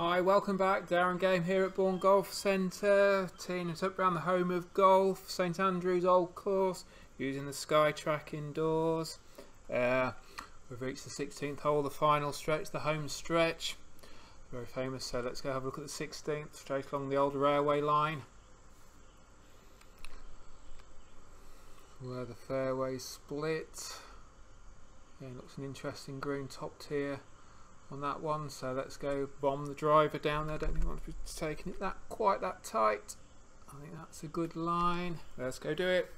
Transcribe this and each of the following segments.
Hi, welcome back. Darren Game here at Bourne Golf Centre, teeing it up around the home of golf, St Andrews Old Course, using the SkyTrak indoors. We've reached the 16th hole, the final stretch, the home stretch. Very famous, so let's go have a look at the 16th, straight along the old railway line, where the fairways split. Yeah, looks an interesting green top tier on that one, so let's go bomb the driver down there. Don't think I want to be taking it quite that tight. I think that's a good line. Let's go do it.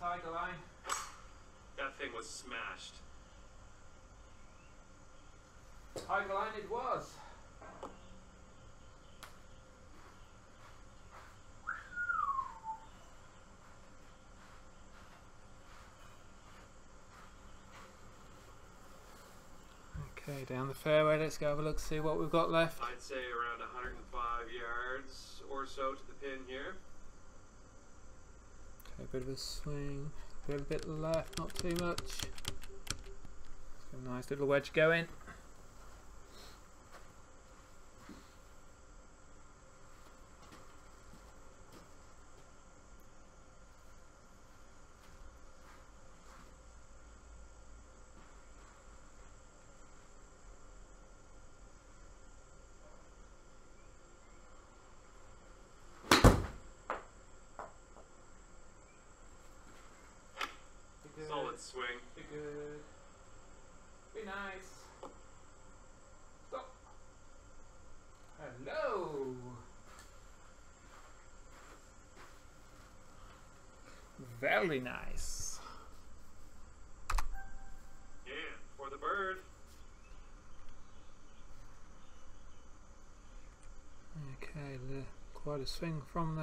Tiger line. That thing was smashed. Tiger line it was. Okay, down the fairway, let's go have a look, see what we've got left. I'd say around 105 yards or so to the pin here. A bit of a swing, a little bit left, not too much. Got a nice little wedge going. Solid swing. Be good. Be nice. Stop. Hello. Very nice. Yeah, for the bird. Okay, quite a swing from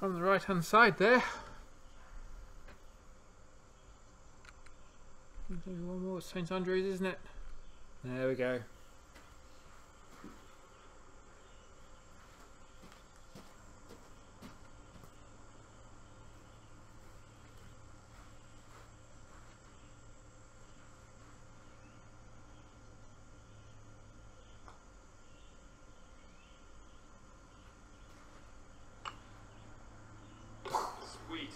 the right hand side there. One more, St Andrews, isn't it? There we go. Sweet.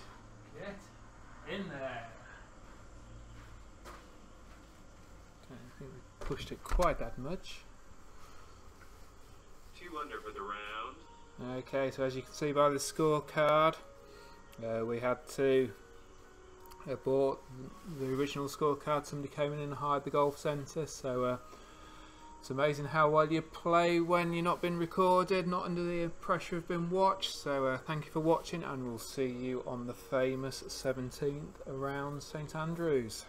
Get in there. Pushed it quite that much. 2 under for the round. Okay, so as you can see by the scorecard, we had to abort the original scorecard. Somebody came in and hired the golf centre, so it's amazing how well you play when you're not being recorded, not under the pressure of being watched. So thank you for watching, and we'll see you on the famous 17th around St Andrews.